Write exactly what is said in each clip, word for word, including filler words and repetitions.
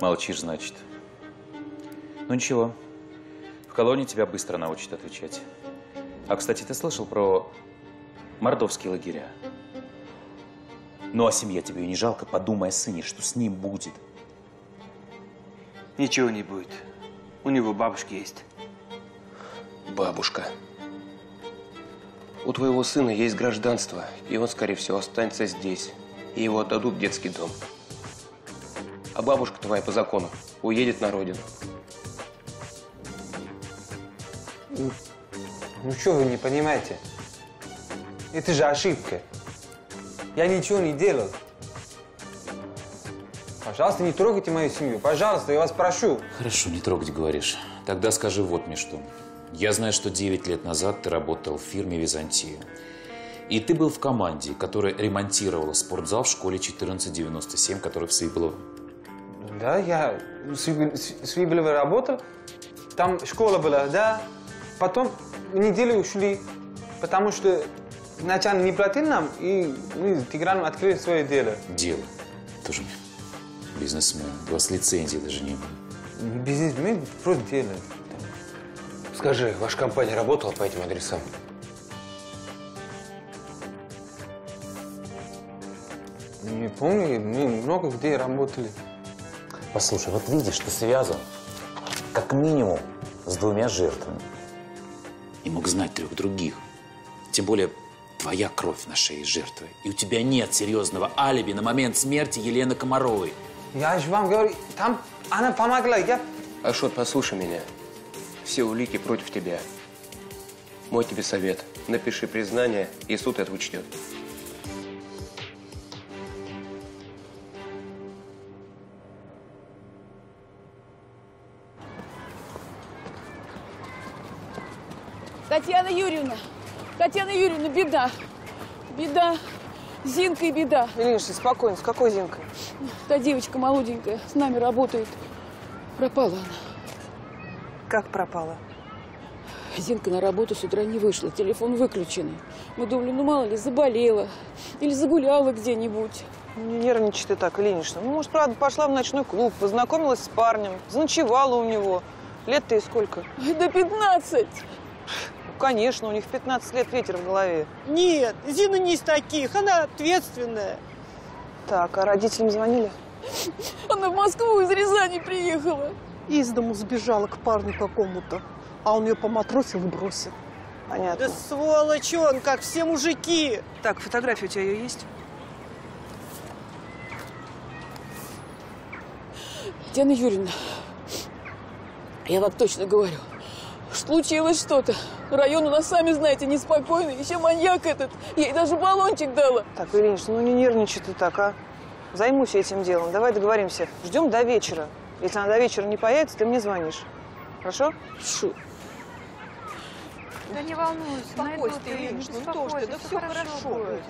Молчишь, значит. Ну ничего, в колонии тебя быстро научат отвечать. А, кстати, ты слышал про мордовские лагеря? Ну, а семья тебе не жалко? Подумай о сыне, что с ним будет. Ничего не будет. У него бабушка есть. Бабушка. У твоего сына есть гражданство, и он, скорее всего, останется здесь. И его отдадут в детский дом. А бабушка твоя по закону уедет на родину. Ну, ну что вы не понимаете? Это же ошибка. Я ничего не делал. Пожалуйста, не трогайте мою семью. Пожалуйста, я вас прошу. Хорошо, не трогать, говоришь. Тогда скажи вот мне что. Я знаю, что девять лет назад ты работал в фирме «Византия». И ты был в команде, которая ремонтировала спортзал в школе четырнадцать девяносто семь, который в Свиблово. Да, я в Свиблово работал. Там школа была, да. Потом неделю ушли, потому что начальник не платил нам, и мы с Тиграном открыли свое дело. Дело? Тоже мне бизнесмен. У вас лицензии даже не было. Бизнесмен просто дело. Скажи, ваша компания работала по этим адресам? Не помню, мы много где работали. Послушай, вот видишь, ты связан как минимум с двумя жертвами. И мог знать трех других. Тем более, твоя кровь на шее жертвы. И у тебя нет серьезного алиби на момент смерти Елены Комаровой. Я же вам говорю, там она помогла, я... Ашот, послушай меня. Все улики против тебя. Мой тебе совет. Напиши признание, и суд это учтет. Татьяна Юрьевна, Татьяна Юрьевна, беда, беда, Зинка и беда. Милиша, спокойно, с какой Зинкой? Та девочка молоденькая, с нами работает, пропала она. Как пропала? Зинка на работу с утра не вышла, телефон выключенный. Мы думали, ну мало ли, заболела или загуляла где-нибудь. Не нервничай ты так, Ильинична. Ну, может, правда, пошла в ночной клуб, познакомилась с парнем, заночевала у него. Лет-то и сколько? Да пятнадцать. Конечно, у них пятнадцать лет ветер в голове. Нет, Зина не из таких, она ответственная. Так, а родителям звонили? Она в Москву из Рязани приехала. Из дому сбежала к парню какому-то, а он ее поматросил и бросил. Понятно. Да сволочь он, как все мужики. Так, фотография у тебя ее есть? Татьяна Юрьевна, я вам точно говорю. Случилось что-то. Район у нас, сами знаете, неспокойный. Еще маньяк этот. Я ей даже баллончик дала. Так, Ильинична, ну не нервничай ты так, а. Займусь этим делом. Давай договоримся. Ждем до вечера. Если она до вечера не появится, ты мне звонишь. Хорошо? Шу. Да не волнуйся. Успокойся, Ильинична. Ну что ж ты, да все хорошо будет.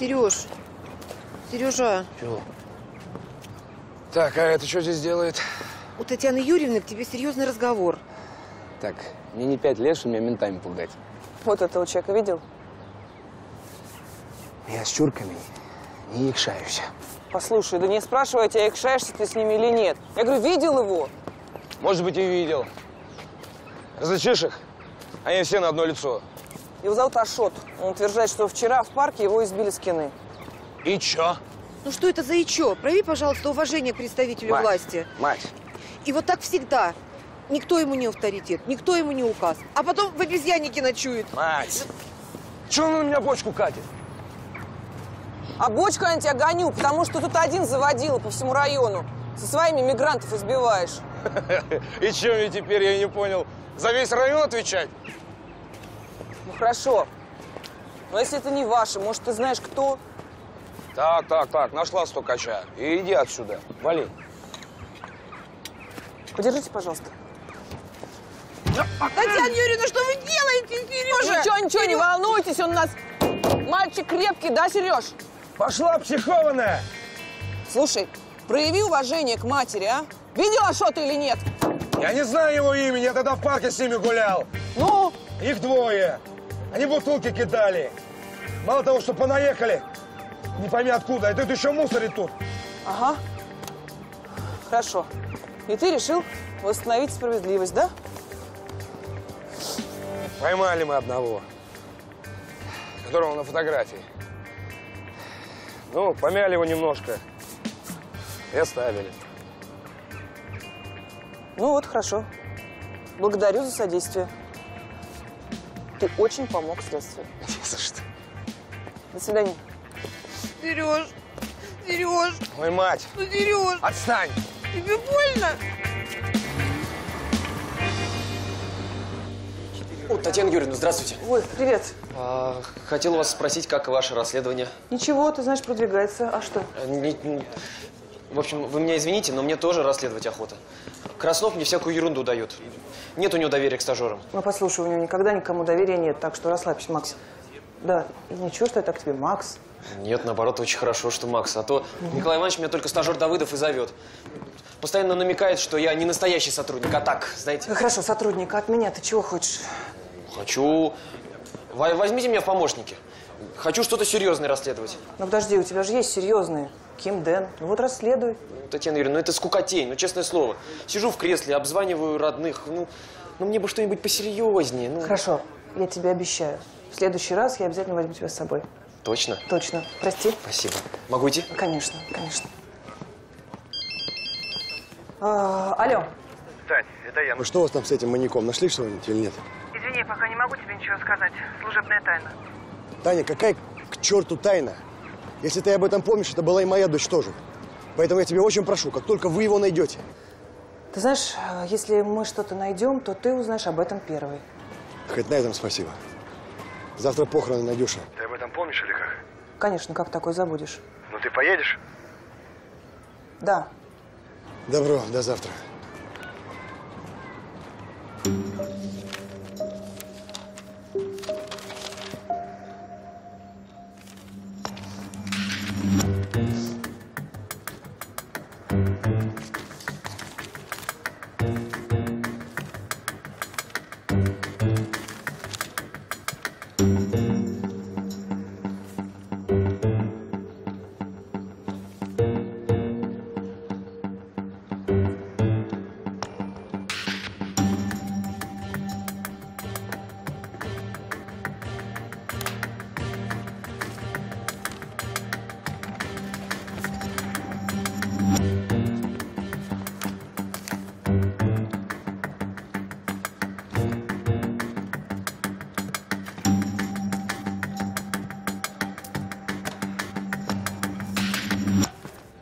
Сереж, Сережа. Чего? Так, а это что здесь делает? У Татьяны Юрьевны к тебе серьезный разговор. Так, мне не пять лет, что меня ментами пугать. Вот этого человека видел? Я с чурками не икшаюсь. Послушай, да не спрашивай тебя, икшаешься ты с ними или нет. Я говорю, видел его? Может быть, и видел. Различишь их? Они все на одно лицо. Его зовут Ашот. Он утверждает, что вчера в парке его избили с кины. И чё? Ну что это за и чё? Прояви, пожалуйста, уважение к представителю мать, власти. Мать. И вот так всегда. Никто ему не авторитет, никто ему не указ. А потом в обезьяннике ночует. Мать. Чего он на меня бочку катит? А бочку я на тебя гоню, потому что тут один заводила по всему району. Со своими мигрантов избиваешь. И чем мне теперь, я не понял, за весь район отвечать? Ну хорошо, но если это не ваше, может, ты знаешь, кто? Так, так, так, нашла стукача. И иди отсюда, вали. Подержите, пожалуйста. Татьяна Юрьевна, что вы делаете, Сережа? Ничего, ничего, не волнуйтесь, он у нас мальчик крепкий, да, Сереж? Пошла психованная. Слушай, прояви уважение к матери, а? Видела, что ты или нет? Я не знаю его имени, я тогда в парке с ними гулял. Ну? Их двое. Они бутылки кидали. Мало того, что понаехали, не пойми откуда, а тут еще мусорит тут. Ага. Хорошо. И ты решил восстановить справедливость, да? Поймали мы одного, которого на фотографии. Ну, помяли его немножко и оставили. Ну вот, хорошо. Благодарю за содействие. Ты очень помог следствию. Не за что. До свидания. Сереж, Сереж. Ой, мать. Ну, Сереж. Отстань. Тебе больно? О, Татьяна Юрьевна, здравствуйте. Ой, привет. А, хотел вас спросить, как ваше расследование? Ничего, ты знаешь, продвигается. А что? А, не, не... В общем, вы меня извините, но мне тоже расследовать охота. Краснов мне всякую ерунду дает. Нет у него доверия к стажерам. Ну, послушай, у него никогда никому доверия нет, так что расслабься, Макс. Да, ничего, что я так тебе, Макс. Нет, наоборот, очень хорошо, что Макс. А то mm-hmm. Николай Иванович меня только стажер Давыдов и зовет. Постоянно намекает, что я не настоящий сотрудник, а так, знаете. Ну, хорошо, сотрудник, а от меня ты чего хочешь? Хочу. Возьмите меня в помощники. Хочу что-то серьезное расследовать. Ну, подожди, у тебя же есть серьезные. Ким Дэн. Ну вот расследуй. Татьяна Юрьевна, ну это скукотень, ну честное слово. Сижу в кресле, обзваниваю родных. Ну, ну мне бы что-нибудь посерьезнее. Ну. Хорошо, я тебе обещаю. В следующий раз я обязательно возьму тебя с собой. Точно? Точно. Прости. Спасибо. Могу идти? Конечно, конечно. А, алло. Тань, это я. Ну что у вас там с этим маньяком? Нашли что-нибудь или нет? Извини, пока не могу тебе ничего сказать. Служебная тайна. Таня, какая к черту тайна? Если ты об этом помнишь, это была и моя дочь тоже. Поэтому я тебя очень прошу, как только вы его найдете. Ты знаешь, если мы что-то найдем, то ты узнаешь об этом первый. Хоть на этом спасибо. Завтра похороны, Надюша. Ты об этом помнишь или как? Конечно, как такое забудешь. Ну ты поедешь? Да. Добро, до завтра.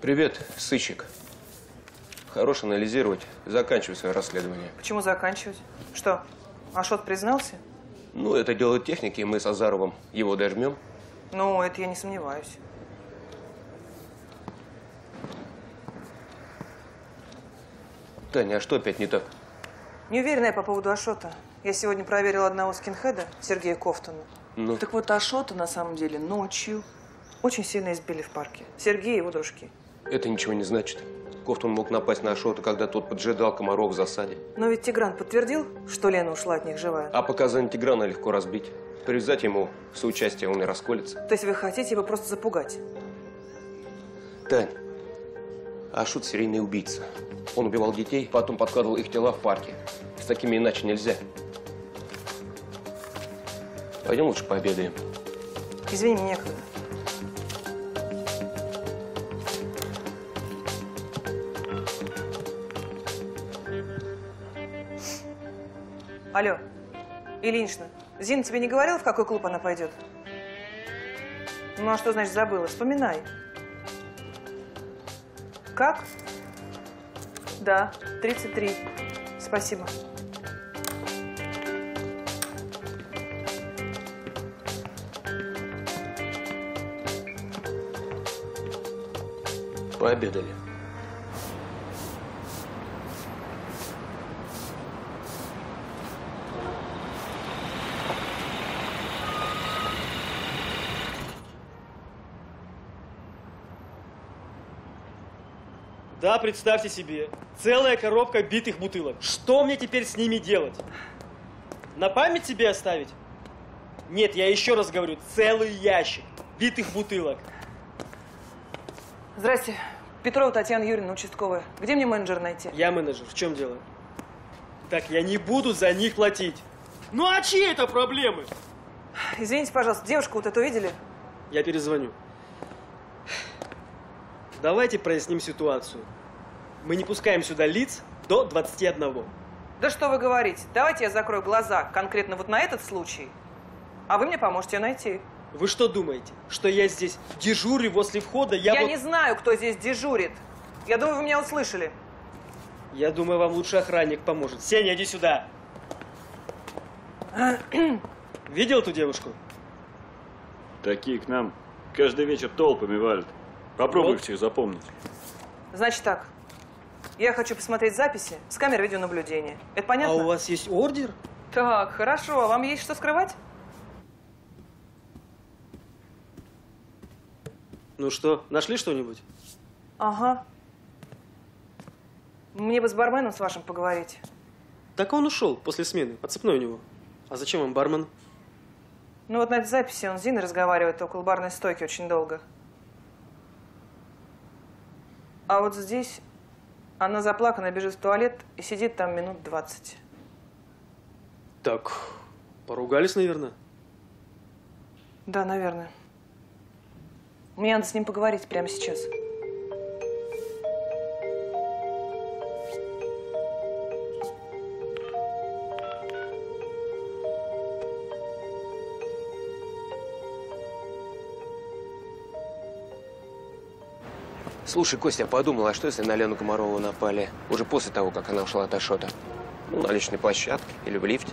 Привет, сыщик. Хорош анализировать. Заканчивай свое расследование. Почему заканчивать? Что, Ашот признался? Ну, это дело техники, мы с Азаровым его дожмем. Ну, это я не сомневаюсь. Таня, а что опять не так? Не уверена я по поводу Ашота. Я сегодня проверила одного скинхеда, Сергея Кофтона. Ну? Так вот, Ашота на самом деле ночью очень сильно избили в парке. Сергей и его дружки. Это ничего не значит. Кофтун мог напасть на Ашота, когда тот поджидал комаров в засаде. Но ведь Тигран подтвердил, что Лена ушла от них живая. А показания Тиграна легко разбить. Привязать ему соучастие, он и расколется. То есть вы хотите его просто запугать? Тань, Ашот серийный убийца. Он убивал детей, потом подкладывал их тела в парке. С такими иначе нельзя. Пойдем лучше пообедаем. Извини, мне некогда. Алло, Ильинична, Зина тебе не говорила, в какой клуб она пойдет? Ну, а что значит забыла? Вспоминай. Как? Да, тридцать три. Спасибо. Пообедали. Да, представьте себе, целая коробка битых бутылок. Что мне теперь с ними делать? На память себе оставить? Нет, я еще раз говорю, целый ящик битых бутылок. Здрасте. Петрова Татьяна Юрьевна, участковая. Где мне менеджер найти? Я менеджер. В чем дело? Так, я не буду за них платить. Ну а чьи это проблемы? Извините, пожалуйста, девушку вот эту видели? Я перезвоню. Давайте проясним ситуацию. Мы не пускаем сюда лиц до двадцати одного. Да что вы говорите? Давайте я закрою глаза конкретно вот на этот случай, а вы мне поможете ее найти. Вы что думаете, что я здесь дежурю возле входа? Я, я вот... не знаю, кто здесь дежурит. Я думаю, вы меня услышали. Я думаю, вам лучше охранник поможет. Сеня, иди сюда. Видел эту девушку? Такие к нам каждый вечер толпами валят. Попробуй вот. Всех запомнить. Значит так, я хочу посмотреть записи с камер видеонаблюдения. Это понятно? А у вас есть ордер? Так, хорошо. А вам есть что скрывать? Ну что, нашли что-нибудь? Ага. Мне бы с барменом с вашим поговорить. Так он ушел после смены. Отцепной у него. А зачем вам бармен? Ну вот на этой записи он с Диной разговаривает около барной стойки очень долго. А вот здесь она заплаканная бежит в туалет и сидит там минут двадцать. Так, поругались, наверное? Да, наверное. Мне надо с ним поговорить прямо сейчас. Слушай, Костя, я подумал, а что, если на Лену Комарову напали уже после того, как она ушла от Ашота? Ну, на личной площадке или в лифте?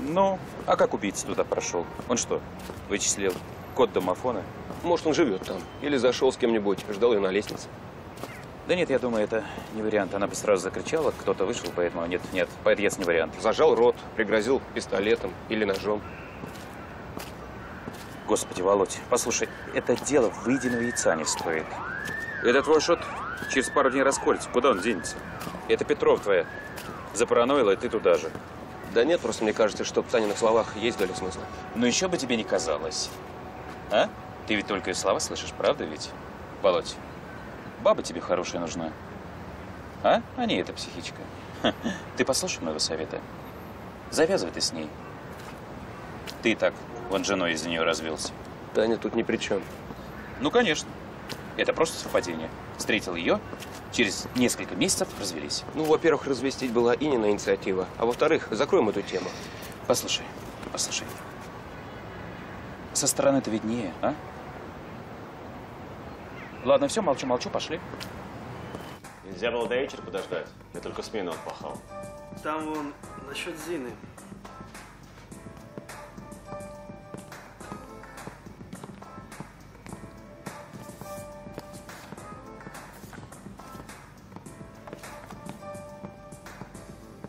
Ну, а как убийца туда прошел? Он что, вычислил код домофона? Может, он живет там. Или зашел с кем-нибудь, ждал ее на лестнице. Да нет, я думаю, это не вариант. Она бы сразу закричала, кто-то вышел, поэтому нет, нет, поэтому не вариант. Зажал рот, пригрозил пистолетом или ножом. Господи, Володь, послушай, это дело выеденного яйца не стоит. Это твой шот через пару дней расколется. Куда он денется? Это Петров твоя. Запараноила, и ты туда же. Да нет, просто мне кажется, что в Саниных словах есть доля смысла. Ну еще бы тебе не казалось. А? Ты ведь только и слова слышишь, правда ведь? Володь, баба тебе хорошая нужна. А? А не эта психичка. Ха. Ты послушай моего совета. Завязывай ты с ней. Ты и так... Вон женой из-за нее развелся. Таня тут ни при чем. Ну, конечно. Это просто совпадение. Встретил ее, через несколько месяцев развелись. Ну, во-первых, развестись была Инина инициатива. А во-вторых, закроем эту тему. Послушай, послушай. Со стороны-то виднее, а? Ладно, все, молчу-молчу, пошли. Нельзя было до вечера подождать. Я только смену отпахал. Там вон, насчет Зины.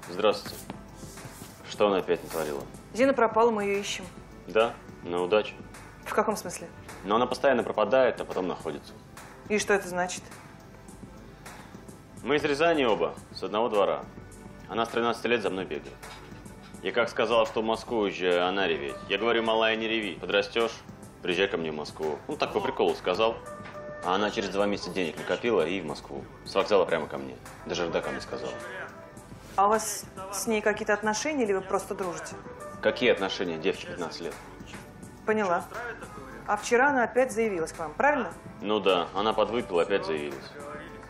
Здравствуйте. Что она опять натворила? Зина пропала, мы ее ищем. Да? Ну, удачи. В каком смысле? Но она постоянно пропадает, а потом находится. И что это значит? Мы из Рязани оба, с одного двора. Она с тринадцати лет за мной бегает. Я как сказала, что в Москву уезжаю, она реветь. Я говорю, малая, не реви. Подрастешь, приезжай ко мне в Москву. Ну, так по приколу сказал. А она через два месяца денег накопила и в Москву. С вокзала прямо ко мне. Даже рдака мне сказала. А у вас с ней какие-то отношения или вы просто дружите? Какие отношения? Девочке пятнадцать лет. Поняла. А вчера она опять заявилась к вам, правильно? Ну да, она подвыпила, опять заявилась.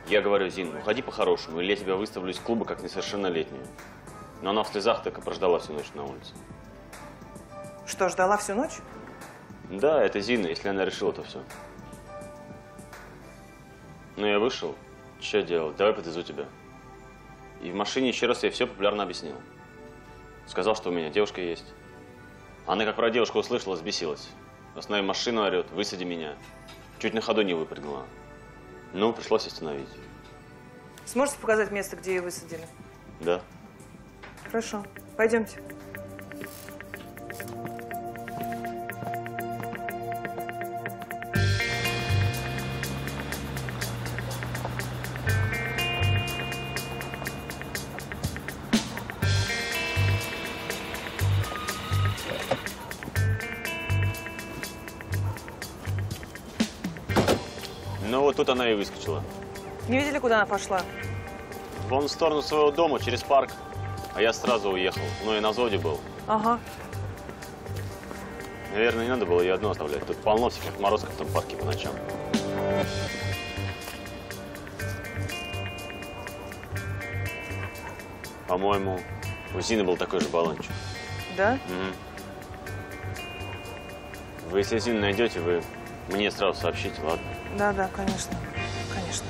Я говорю, Зин, уходи по-хорошему, или я тебя выставлю из клуба как несовершеннолетнюю. Но она в слезах так и прождала всю ночь на улице. Что, ждала всю ночь? Да, это Зина, если она решила, то все. Ну, я вышел. Что делать? Давай подвезу тебя. И в машине еще раз я все популярно объяснил. Сказал, что у меня девушка есть. Она, как про девушку услышала, взбесилась. Останови машину, орет, высади меня. Чуть на ходу не выпрыгнула. Ну, пришлось остановить. Сможете показать место, где ее высадили? Да. Хорошо. Пойдемте. Ну вот тут она и выскочила. Не видели, куда она пошла? Вон в сторону своего дома, через парк. А я сразу уехал. Ну и на заводе был. Ага. Наверное, не надо было ее одну оставлять. Тут полно всяких морозков в том парке по ночам. По-моему, у Зины был такой же баллончик. Да? Угу. Вы, если Зину найдете, вы мне сразу сообщите, ладно? Да, да, конечно. Конечно.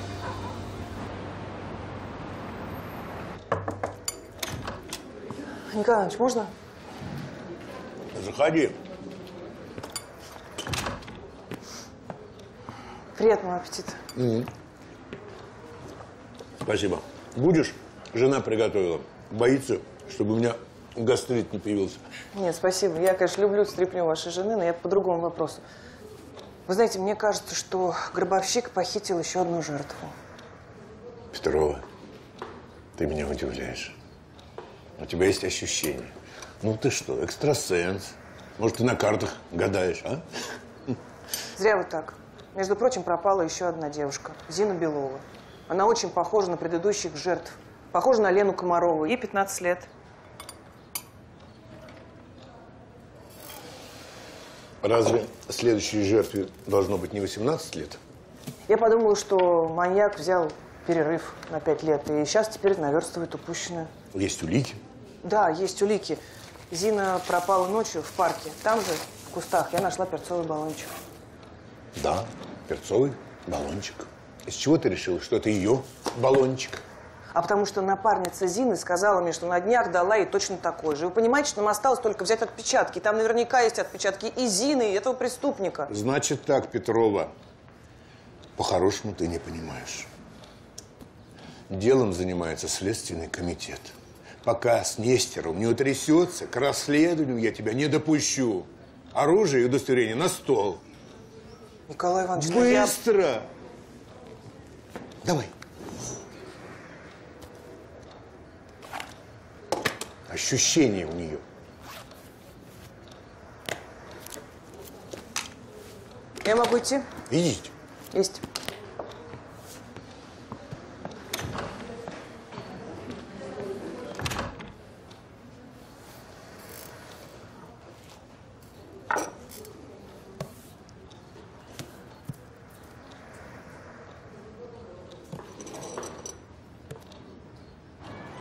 Николай Иванович, можно? Заходи. Приятного аппетита. Mm-hmm. Спасибо. Будешь? Жена приготовила. Боится, чтобы у меня гастрит не появился. Нет, спасибо. Я, конечно, люблю стряпню вашей жены, но я по другому вопросу. Вы знаете, мне кажется, что гробовщик похитил еще одну жертву. Петрова, ты меня удивляешь. У тебя есть ощущение. Ну ты что, экстрасенс? Может, ты на картах гадаешь, а? Зря вы так. Между прочим, пропала еще одна девушка, Зина Белова. Она очень похожа на предыдущих жертв. Похожа на Лену Комарову. Ей пятнадцать лет. Разве следующей жертве должно быть не восемнадцать лет? Я подумала, что маньяк взял перерыв на пять лет, и сейчас теперь наверстывает упущенное. Есть улики? Да, есть улики. Зина пропала ночью в парке. Там же, в кустах, я нашла перцовый баллончик. Да, перцовый баллончик. Из чего ты решила, что это ее баллончик? А потому что напарница Зины сказала мне, что на днях дала ей точно такой же. Вы понимаете, что нам осталось только взять отпечатки. Там наверняка есть отпечатки и Зины, и этого преступника. Значит так, Петрова, по-хорошему ты не понимаешь. Делом занимается Следственный комитет. Пока с Нестером не утрясется, к расследованию я тебя не допущу. Оружие и удостоверение на стол. Николай Иванович, быстро! Я... Давай. Ощущение у нее. Я могу идти? Идите. Есть.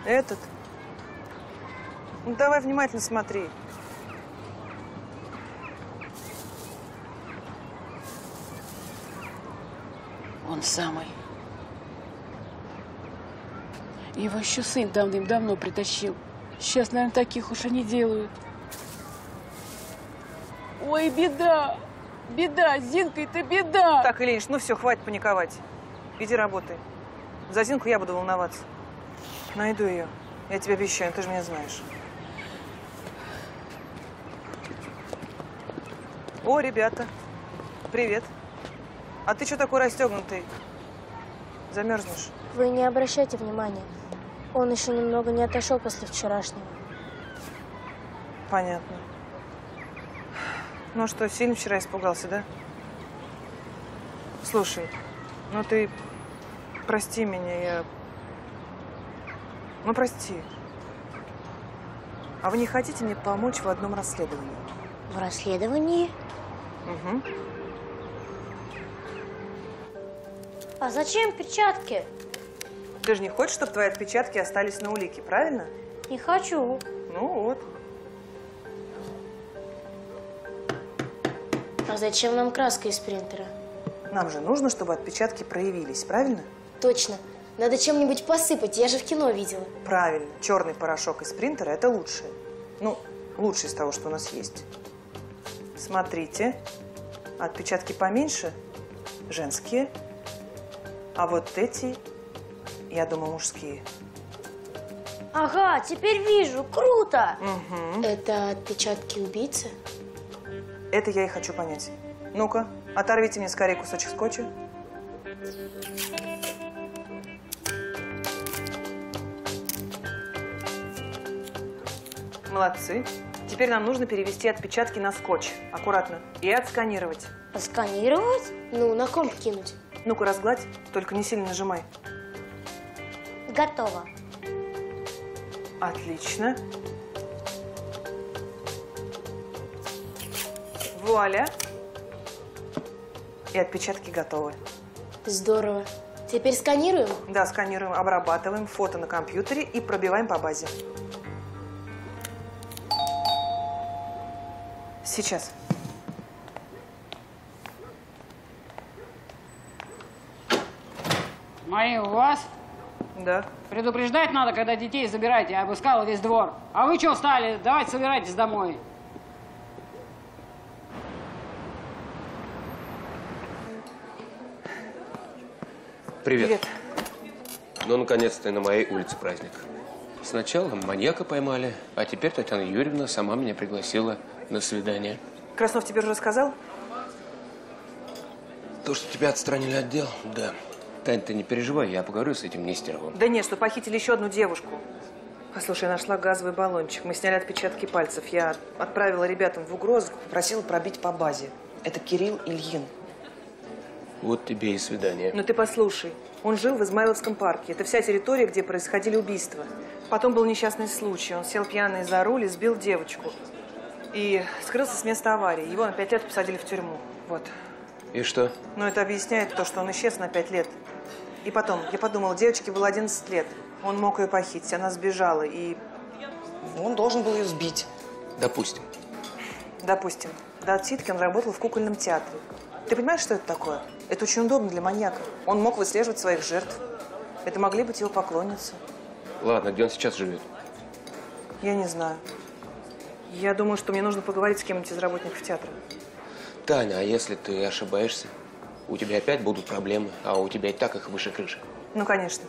Этот? Ну, давай внимательно смотри. Он самый. Его еще сын давным-давно притащил. Сейчас, наверное, таких уж они делают. Ой, беда! Беда! Зинка, это беда! Так, Ильич, ну все, хватит паниковать. Иди работай. За Зинку я буду волноваться. Найду ее. Я тебе обещаю, ты же меня знаешь. О, ребята, привет. А ты что такой расстегнутый? Замерзнешь? Вы не обращайте внимания. Он еще немного не отошел после вчерашнего. Понятно. Ну что, сильно вчера испугался, да? Слушай, ну ты прости меня, я... Ну прости. А вы не хотите мне помочь в одном расследовании? В расследовании? Угу. А зачем перчатки? Ты же не хочешь, чтобы твои отпечатки остались на улике, правильно? Не хочу. Ну вот. А зачем нам краска из принтера? Нам же нужно, чтобы отпечатки проявились, правильно? Точно. Надо чем-нибудь посыпать, я же в кино видела. Правильно. Черный порошок из принтера – это лучшее. Ну, лучшее из того, что у нас есть. Смотрите. Отпечатки поменьше. Женские. А вот эти, я думаю, мужские. Ага, теперь вижу. Круто! Угу. Это отпечатки убийцы? Это я и хочу понять. Ну-ка, оторвите мне скорее кусочек скотча. Молодцы. Теперь нам нужно перевести отпечатки на скотч. Аккуратно. И отсканировать. Отсканировать? Ну, на комп кинуть. Ну-ка, разгладь. Только не сильно нажимай. Готово. Отлично. Вуаля. И отпечатки готовы. Здорово. Теперь сканируем? Да, сканируем, обрабатываем фото на компьютере и пробиваем по базе. Сейчас. Мои у вас? Да. Предупреждать надо, когда детей забираете. Я обыскала весь двор. А вы что встали? Давайте собирайтесь домой. Привет. Привет. Ну, наконец-то, на моей улице праздник. Сначала маньяка поймали, а теперь Татьяна Юрьевна сама меня пригласила на свидание. Краснов тебе уже рассказал? То, что тебя отстранили от дел? Да. Тань, ты не переживай, я поговорю с этим Нестеровым. Да нет, что похитили еще одну девушку. Послушай, я нашла газовый баллончик. Мы сняли отпечатки пальцев. Я отправила ребятам в угрозку, попросила пробить по базе. Это Кирилл Ильин. Вот тебе и свидание. Но ты послушай, он жил в Измайловском парке. Это вся территория, где происходили убийства. Потом был несчастный случай. Он сел пьяный за руль и сбил девочку. И скрылся с места аварии. Его на пять лет посадили в тюрьму. Вот. И что? Ну, это объясняет то, что он исчез на пять лет. И потом, я подумала, девочке было одиннадцать лет. Он мог ее похитить, она сбежала, и… Он должен был ее сбить. Допустим. Допустим. До отсидки он работал в кукольном театре. Ты понимаешь, что это такое? Это очень удобно для маньяка. Он мог выслеживать своих жертв. Это могли быть его поклонницы. Ладно, где он сейчас живет? Я не знаю. Я думаю, что мне нужно поговорить с кем-нибудь из работников театра. Таня, а если ты ошибаешься, у тебя опять будут проблемы, а у тебя и так их выше крыши. Ну, конечно.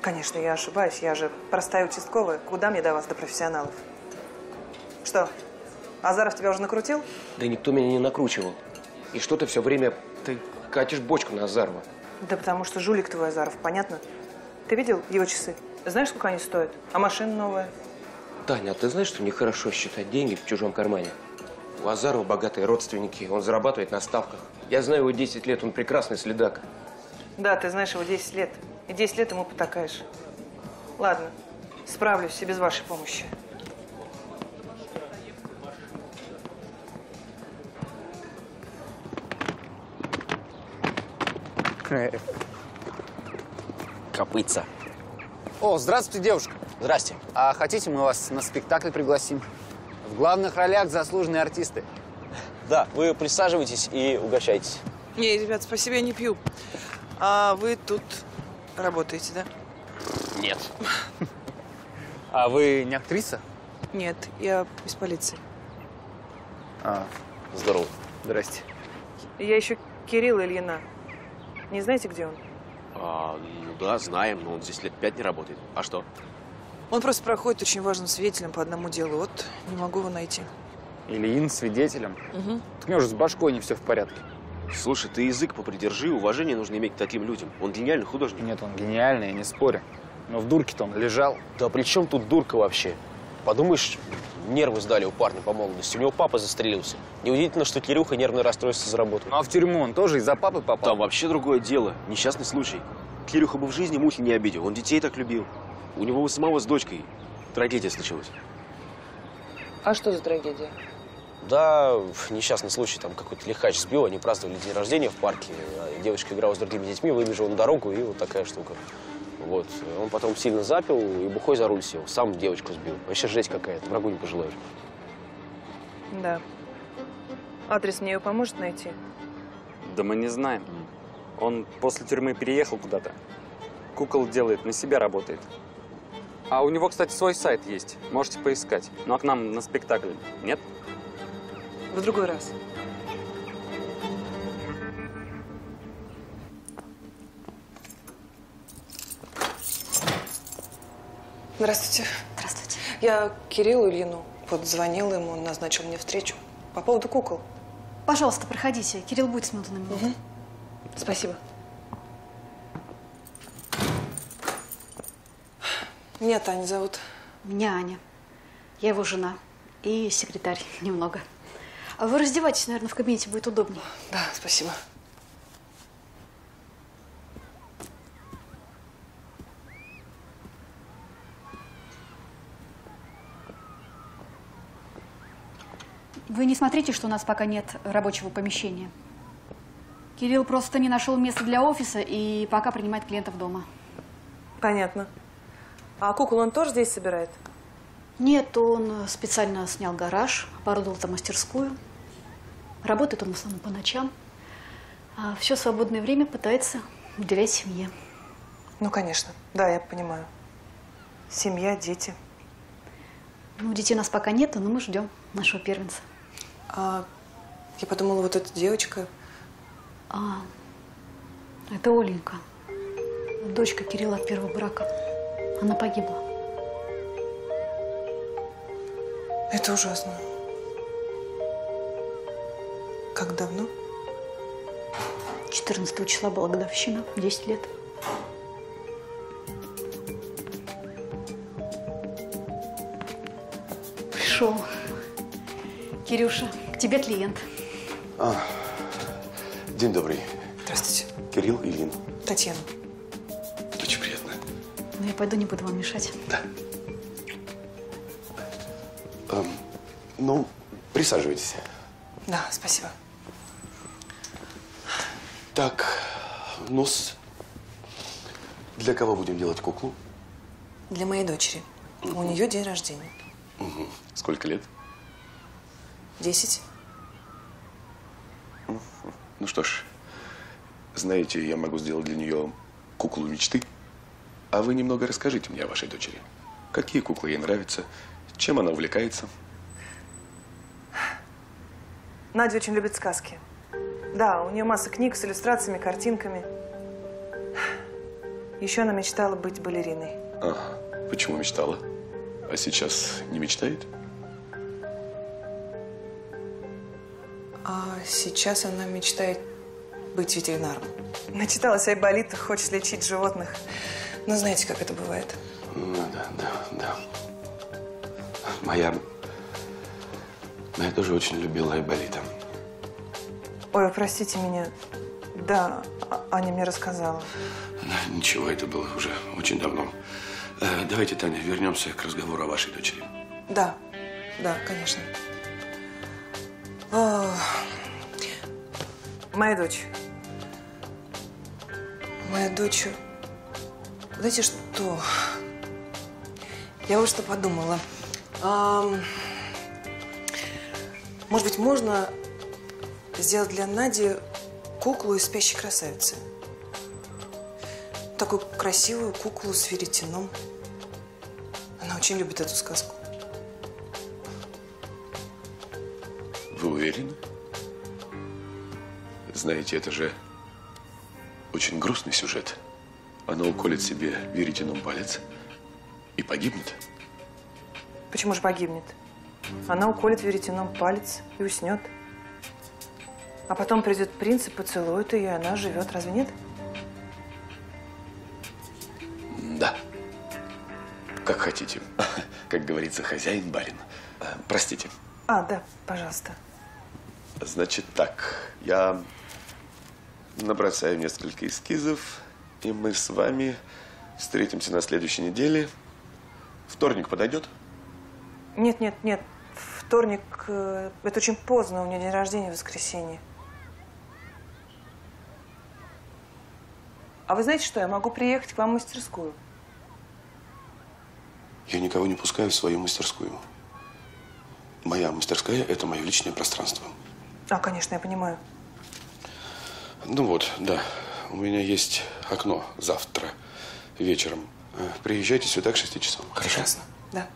Конечно, я ошибаюсь. Я же простая участковая. Куда мне до вас, до профессионалов? Что, Азаров тебя уже накрутил? Да никто меня не накручивал. И что ты все время… Ты катишь бочку на Азарова. Да потому что жулик твой Азаров, понятно? Ты видел его часы? Знаешь, сколько они стоят? А машина новая? Таня, а ты знаешь, что нехорошо считать деньги в чужом кармане? У Азарова богатые родственники, он зарабатывает на ставках. Я знаю его десять лет, он прекрасный следак. Да, ты знаешь его десять лет. И десять лет ему потакаешь. Ладно, справлюсь и без вашей помощи. Копытца. О, здравствуйте, девушка. Здрасте. А хотите, мы вас на спектакль пригласим? В главных ролях заслуженные артисты. Да, вы присаживайтесь и угощайтесь. Не, ребят, спасибо, я не пью. А вы тут работаете, да? Нет. А вы не актриса? Нет, я из полиции. А, здорово. Здрасте. Я еще Кирилла Ильина. Не знаете, где он? А, ну да, знаем, но он здесь лет пять не работает. А что? Он просто проходит очень важным свидетелем по одному делу. Вот не могу его найти. Ильин свидетелем? Угу. Так у него же с башкой не все в порядке. Слушай, ты язык попридержи, уважение нужно иметь к таким людям. Он гениальный художник. Нет, он гениальный, я не спорю. Но в дурке-то он лежал. Да при чем тут дурка вообще? Подумаешь, нервы сдали у парня по молодости. У него папа застрелился. Неудивительно, что Кирюха нервное расстройство заработал. Ну, а в тюрьму он тоже из-за папы попал? Там вообще другое дело. Несчастный случай. Кирюха бы в жизни мухи не обидел. Он детей так любил. У него у самого с дочкой трагедия случилась. А что за трагедия? Да, несчастный случай. Там какой-то лихач сбил. Они праздновали день рождения в парке. Девочка играла с другими детьми, выбежала на дорогу, и вот такая штука. Вот. Он потом сильно запил и бухой за руль сел. Сам девочку сбил. Вообще жесть какая-то. Врагу не пожелаешь. Да. Адрес мне ее поможет найти? Да мы не знаем. Он после тюрьмы переехал куда-то. Кукол делает, на себя работает. А у него, кстати, свой сайт есть. Можете поискать. Ну а к нам на спектакль нет? В другой раз. Здравствуйте. Здравствуйте. Я Кириллу Ильину. Вот звонила ему, он назначил мне встречу. По поводу кукол. Пожалуйста, проходите. Кирилл будет с минуты на минуту. Угу. Спасибо. Меня Таня зовут. Меня Аня. Я его жена и секретарь немного. А вы раздевайтесь, наверное, в кабинете будет удобнее. Да, спасибо. Вы не смотрите, что у нас пока нет рабочего помещения. Кирилл просто не нашел места для офиса и пока принимает клиентов дома. Понятно. А кукол он тоже здесь собирает? Нет, он специально снял гараж, оборудовал там мастерскую. Работает он в основном по ночам. А все свободное время пытается уделять семье. Ну, конечно. Да, я понимаю. Семья, дети. Ну, детей у нас пока нет, но мы ждем нашего первенца. А, я подумала, вот эта девочка… А, это Оленька, дочка Кирилла от первого брака. Она погибла. Это ужасно. Как давно? четырнадцатого числа была годовщина, десять лет. Пришел. Кирюша, к тебе клиент. А. День добрый. Здравствуйте. Кирилл Ильин. Татьяна. Очень приятно. Ну, я пойду, не буду вам мешать. Да. Эм, ну, присаживайтесь. Да, спасибо. Так, нос. Для кого будем делать куклу? Для моей дочери. У нее день рождения. Угу. Сколько лет? Десять. Ну что ж, знаете, я могу сделать для нее куклу мечты. А вы немного расскажите мне о вашей дочери. Какие куклы ей нравятся? Чем она увлекается? Надя очень любит сказки. Да, у нее масса книг с иллюстрациями, картинками. Еще она мечтала быть балериной. Ага. Почему мечтала? А сейчас не мечтает? А сейчас она мечтает быть ветеринаром. Начиталась Айболита, хочет лечить животных. Но знаете, как это бывает? Ну, да, да, да. Моя... Моя тоже очень любила Айболита. Ой, простите меня. Да, Аня мне рассказала. Да, ничего, это было уже очень давно. Э, давайте, Таня, вернемся к разговору о вашей дочери. Да, да, конечно. О, моя дочь. Моя дочь. Знаете что? Я вот что подумала. Эм, может быть, можно сделать для Нади куклу из спящей красавицы. Такую красивую куклу с веретеном. Она очень любит эту сказку. Вы уверены? Знаете, это же очень грустный сюжет. Она уколет себе веретеном палец и погибнет. Почему же погибнет? Она уколет веретеном палец и уснет. А потом придет принц и поцелует ее, и она живет. Разве нет? Да. Как хотите. Как говорится, хозяин барин. Простите. А, да, пожалуйста. Значит так, я набросаю несколько эскизов, и мы с вами встретимся на следующей неделе. Вторник подойдет? Нет, нет, нет. Вторник, э, это очень поздно, у меня день рождения в воскресенье. А вы знаете что, я могу приехать к вам в мастерскую. Я никого не пускаю в свою мастерскую. Моя мастерская – это мое личное пространство. А, конечно, я понимаю. Ну вот, да. У меня есть окно завтра вечером. Приезжайте сюда к шести часам. Хорошо? Прекрасно, да.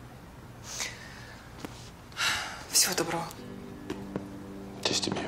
Всего доброго. Здесь тебе.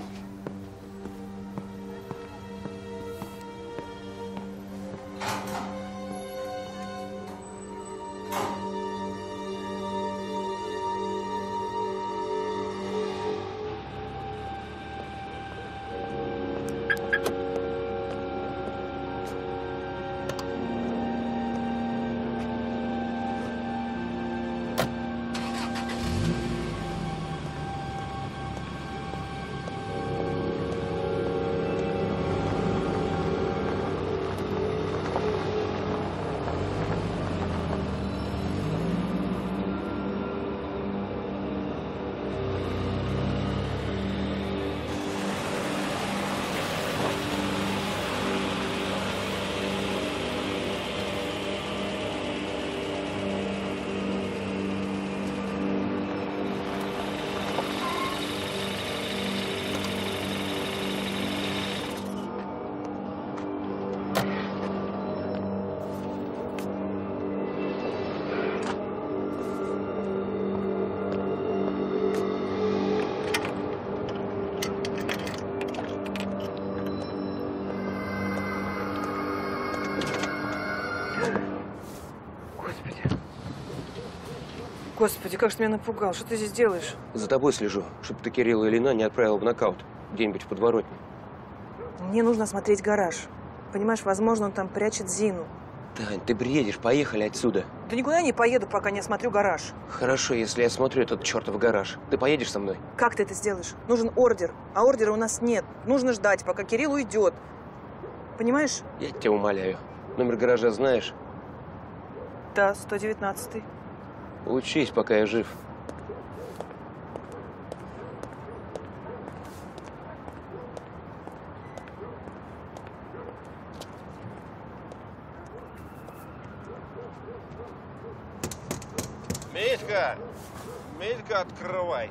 Господи, как же ты меня напугал. Что ты здесь делаешь? За тобой слежу, чтобы ты Кирилла Ильина не отправила в нокаут где-нибудь в подворотне. Мне нужно осмотреть гараж. Понимаешь, возможно, он там прячет Зину. Тань, ты бредишь. Поехали отсюда. Да никуда я не поеду, пока не осмотрю гараж. Хорошо, если я осмотрю этот чертов гараж. Ты поедешь со мной? Как ты это сделаешь? Нужен ордер. А ордера у нас нет. Нужно ждать, пока Кирилл уйдет. Понимаешь? Я тебя умоляю. Номер гаража знаешь? Да, сто девятнадцатый. Учись, пока я жив. Митька! Митька, открывай!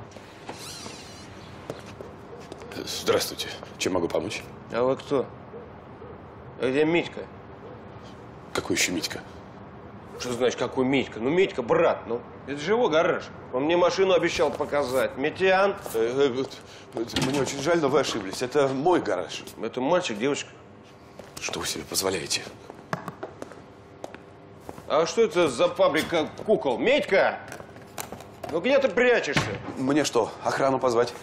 Здравствуйте. Чем могу помочь? А вы кто? А где Митька? Какой еще Митька? Что значит, какой Митька? Ну, Митька, брат, ну. Это же его гараж. Он мне машину обещал показать. Митян. Мне очень жаль, но вы ошиблись. Это мой гараж. Это мальчик, девочка. Что вы себе позволяете? А что это за фабрика кукол? Митька! Ну, где ты прячешься? Мне что, охрану позвать?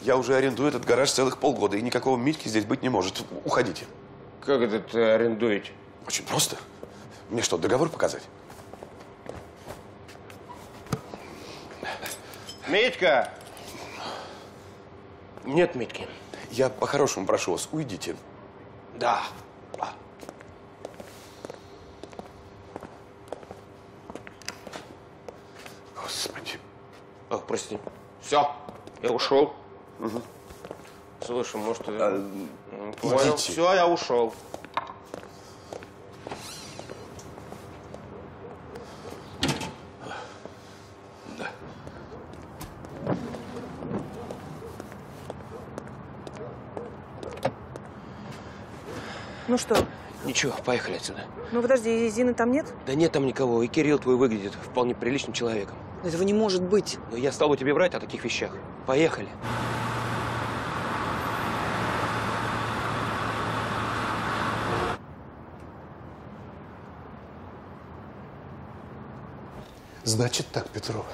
Я уже арендую этот гараж целых полгода, и никакого Митьки здесь быть не может. Уходите. Как это ты арендуете? Очень просто. Мне что, договор показать? Митька! Нет, Митьки. Я по-хорошему прошу вас, уйдите. Да. А. Господи. О, прости. Все, я ушел. Угу. Слушай, может, ты... А, понял. Все, я ушел. Ну что? Ничего, поехали отсюда. Ну подожди, и Зины там нет? Да нет там никого, и Кирилл твой выглядит вполне приличным человеком. Но этого не может быть. Но я стал бы тебе врать о таких вещах. Поехали. Значит так, Петрова.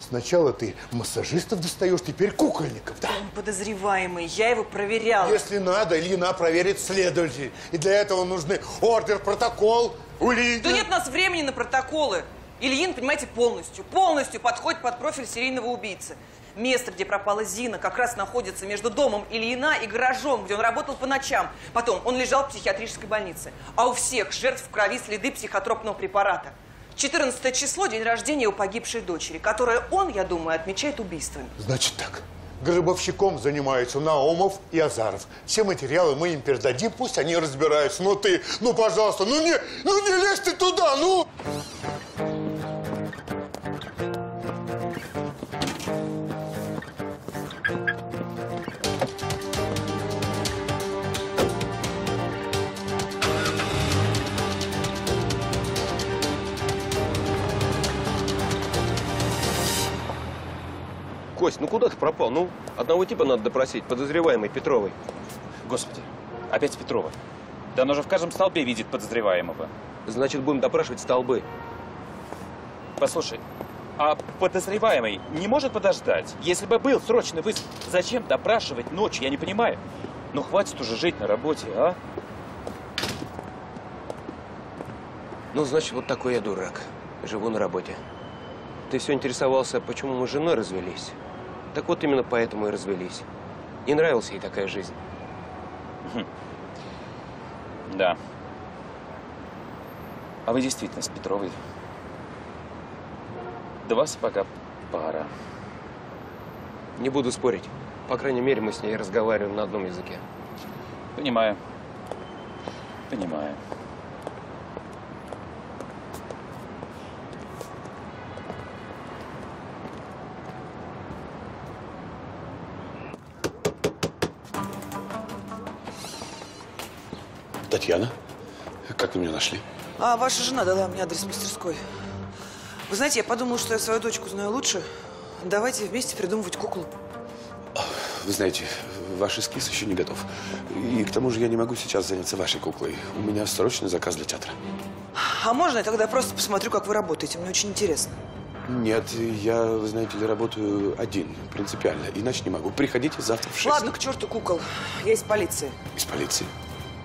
Сначала ты массажистов достаешь, теперь кукольников, да? Он подозреваемый, я его проверял. Если надо, Ильина проверит следователь. И для этого нужны ордер, протокол, улики. Да нет у нас времени на протоколы. Ильин, понимаете, полностью, полностью подходит под профиль серийного убийцы. Место, где пропала Зина, как раз находится между домом Ильина и гаражом, где он работал по ночам. Потом он лежал в психиатрической больнице. А у всех жертв в крови следы психотропного препарата. четырнадцатое число, день рождения у погибшей дочери, которое он, я думаю, отмечает убийствами. Значит так, гробовщиком занимаются Наумов и Азаров. Все материалы мы им передадим, пусть они разбираются. Ну ты, ну пожалуйста, ну не, ну не лезь ты туда, ну! Кость, ну куда ты пропал? Ну, одного типа надо допросить, подозреваемый Петровой. Господи, опять Петрова. Да она же в каждом столбе видит подозреваемого. Значит, будем допрашивать столбы. Послушай, а подозреваемый не может подождать? Если бы был срочный вызов, зачем допрашивать ночью? Я не понимаю. Ну, хватит уже жить на работе, а? Ну, значит, вот такой я дурак. Живу на работе. Ты все интересовался, почему мы с женой развелись. Так вот, именно поэтому и развелись. Не нравилась ей такая жизнь. Хм. Да. А вы действительно с Петровой два сапога пара. Не буду спорить. По крайней мере, мы с ней разговариваем на одном языке. Понимаю. Понимаю. Татьяна, как вы меня нашли? А, ваша жена дала мне адрес мастерской. Вы знаете, я подумала, что я свою дочку знаю лучше. Давайте вместе придумывать куклу. Вы знаете, ваш эскиз еще не готов. И к тому же я не могу сейчас заняться вашей куклой. У меня срочный заказ для театра. А можно я тогда просто посмотрю, как вы работаете? Мне очень интересно. Нет, я, вы знаете ли, работаю один, принципиально. Иначе не могу. Приходите завтра в шесть. Ладно, к черту кукол. Я из полиции. Из полиции?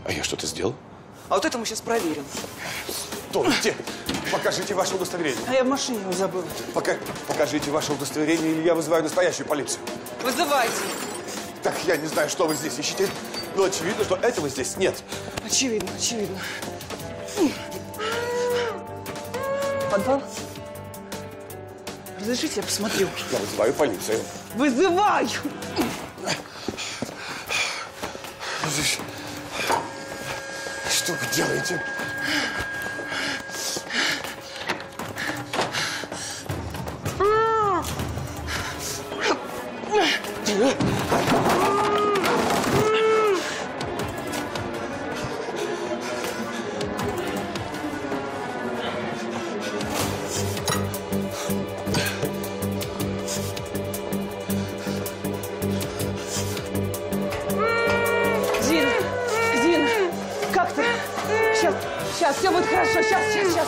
А я что-то сделал? А вот это мы сейчас проверим. Стойте! Покажите ваше удостоверение. А я в машине его забыла. Пока... Покажите ваше удостоверение, или я вызываю настоящую полицию. Вызывайте. Так, я не знаю, что вы здесь ищете, но очевидно, что этого здесь нет. Очевидно, очевидно. Подвал? Разрешите, я посмотрю. Я вызываю полицию. Вызываю! Вы здесь... Что вы делаете? Зина, Зина, как ты? Сейчас, сейчас, все будет хорошо, сейчас, сейчас, сейчас.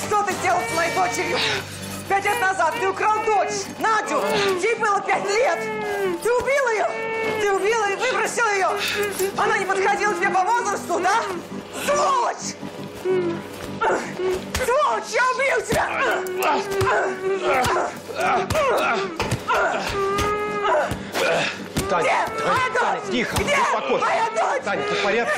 Что ты сделал с моей дочерью? Пять лет назад ты украл дочь, Надю. Ей было пять лет. Ты убил ее? Ты убил и выбросил ее. Она не подходила тебе по возрасту, да? Сволочь! Сволочь, я убью тебя! Таня, нет, Таня, Таня, тихо, успокойся. Таня, ты в порядке?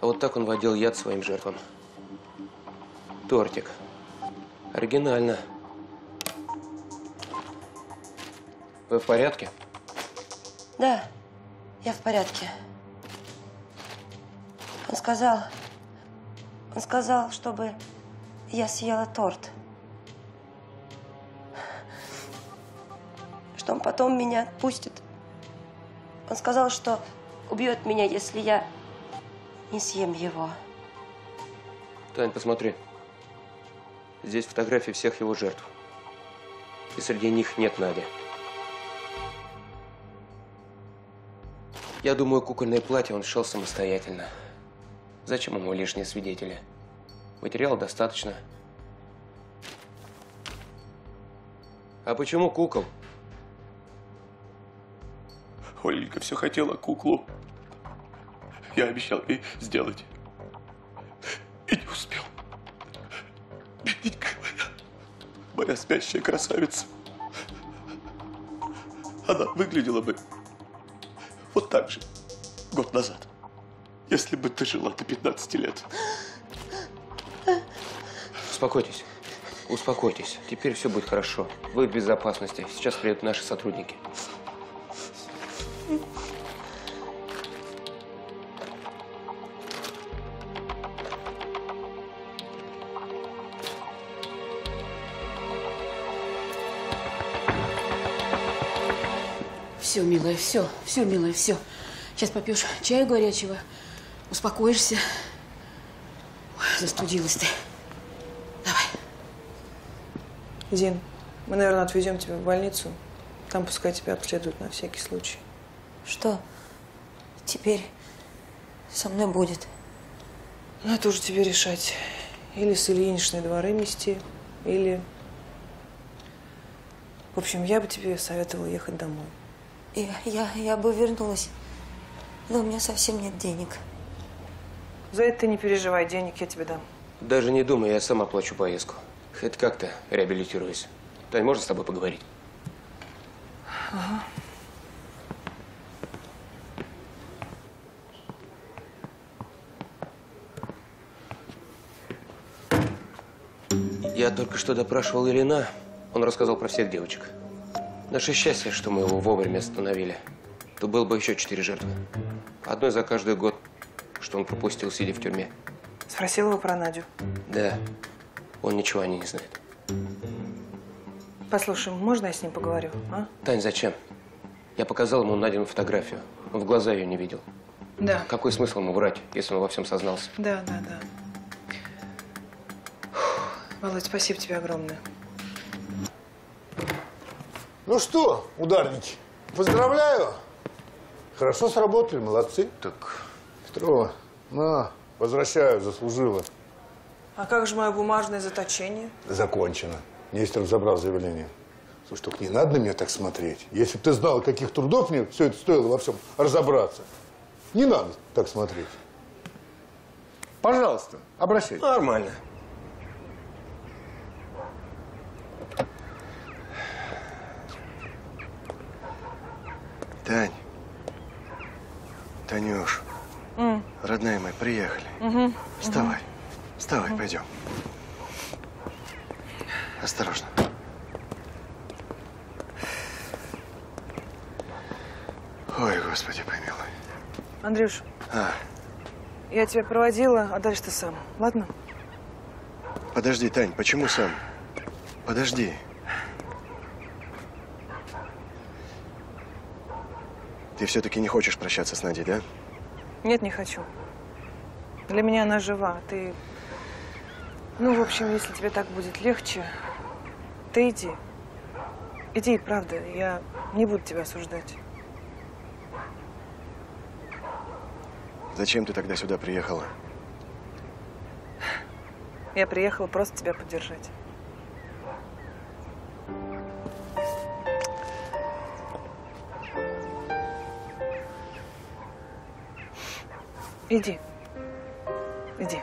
Вот так он вводил яд своим жертвам. Тортик. Оригинально. Вы в порядке? Да, я в порядке. Он сказал... Он сказал, чтобы я съела торт. Что он потом меня отпустит. Он сказал, что убьет меня, если я не съем его. Тань, посмотри. Здесь фотографии всех его жертв. И среди них нет Нади. Я думаю, кукольное платье он сшил самостоятельно. Зачем ему лишние свидетели? Материала достаточно. А почему кукол? Ольга все хотела куклу. Я обещал ей сделать. И не успел. Бедненькая моя. Моя спящая красавица. Она выглядела бы вот так же год назад. Если бы ты жила до пятнадцати лет. Успокойтесь. Успокойтесь, теперь все будет хорошо. Вы в безопасности. Сейчас приедут наши сотрудники. Все, милая, все, все, милая, все. Сейчас попьешь чаю горячего, успокоишься. Ой, застудилась ты. Давай. Дин, мы, наверное, отвезем тебя в больницу. Там пускай тебя обследуют на всякий случай. Что теперь со мной будет? Ну, это уже тебе решать. Или с Ильиничной дворы мести, или… В общем, я бы тебе советовала ехать домой. И я, я бы вернулась, но у меня совсем нет денег. За это ты не переживай, денег я тебе дам. Даже не думай, я сама плачу поездку. Хоть как-то реабилитируюсь. Тань, можно с тобой поговорить? Ага. Я только что допрашивал Ильина, он рассказал про всех девочек. Наше счастье, что мы его вовремя остановили, то было бы еще четыре жертвы. Одной за каждый год, что он пропустил, сидя в тюрьме. Спросил его про Надю? Да. Он ничего о ней не знает. Послушай, можно я с ним поговорю, а? Тань, зачем? Я показал ему Надину фотографию. Он в глаза ее не видел. Да. Какой смысл ему врать, если он во всем сознался? Да, да, да. Фух. Володь, спасибо тебе огромное. Ну что, ударники, поздравляю! Хорошо сработали, молодцы. Так, Петрова, на, возвращаю, заслужила. А как же мое бумажное заточение? Закончено. Министр забрал заявление. Слушай, только не надо на меня так смотреть. Если бы ты знала, каких трудов мне все это стоило во всем разобраться. Не надо так смотреть. Пожалуйста, обращайтесь. Нормально. Тань, Танюш, mm. родная моя, приехали. Mm-hmm. Вставай, mm-hmm. вставай, mm-hmm. пойдем. Осторожно. Ой, Господи помилуй. Андрюш, а? Я тебя проводила, а дальше ты сам, ладно? Подожди, Тань, почему сам? Подожди. Ты все-таки не хочешь прощаться с Надей, да? Нет, не хочу. Для меня она жива. Ты… Ну, в общем, если тебе так будет легче, ты иди. Иди, правда. Я не буду тебя осуждать. Зачем ты тогда сюда приехала? Я приехала просто тебя поддержать. Иди. Иди.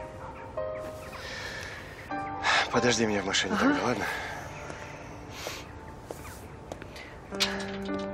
Подожди меня в машине, ага. Тогда, ладно?